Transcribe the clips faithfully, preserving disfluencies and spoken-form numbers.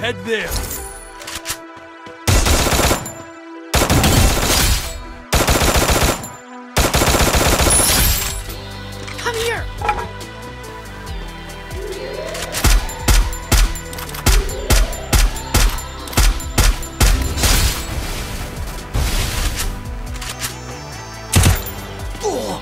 Head there. Come here. Oh.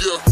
Yeah.